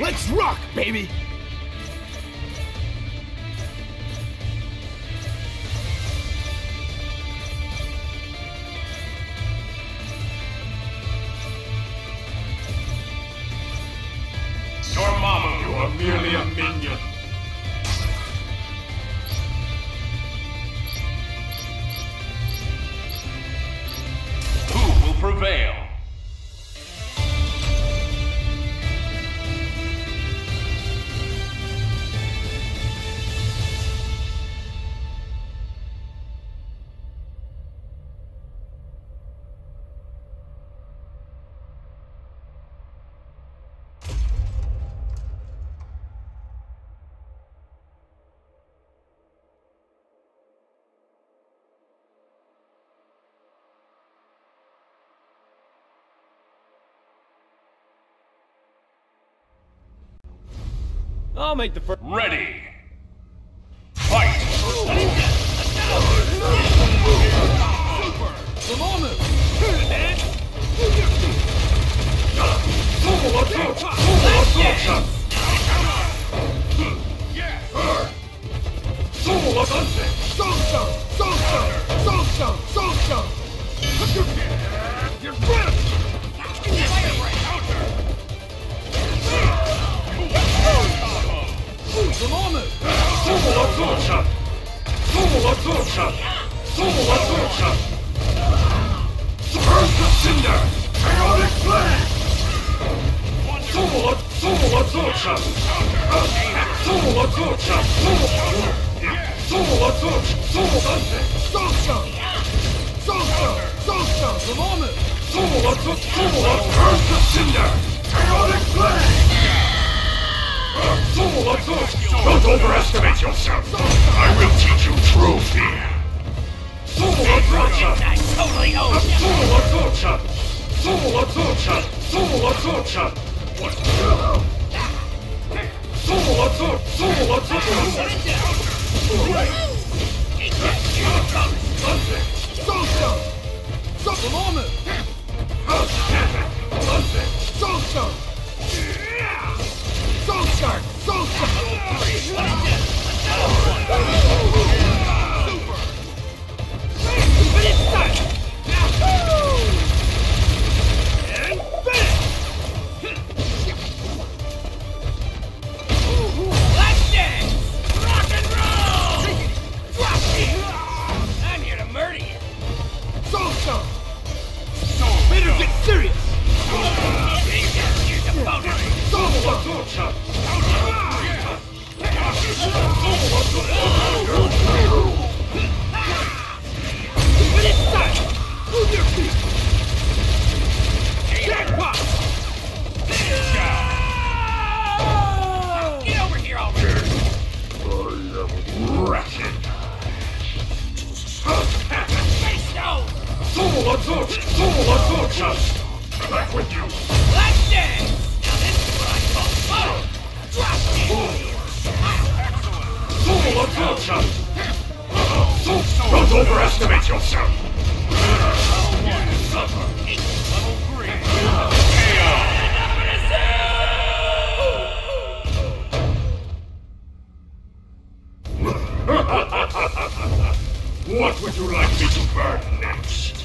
Let's rock, baby! Your mama, you are merely a minion. Who will prevail? I'll make the first. Ready! Fight! Super! Soul absorption! Burst of Cinder! Chaotic Flame! Burst of Cinder! Chaotic Flame! Don't overestimate yourself! I will teach you true fear! Back with you! Let's dance! Now this is what I call fun! Drop it! Don't overestimate yourself! Level 1 is level 3! What would you like me to burn next?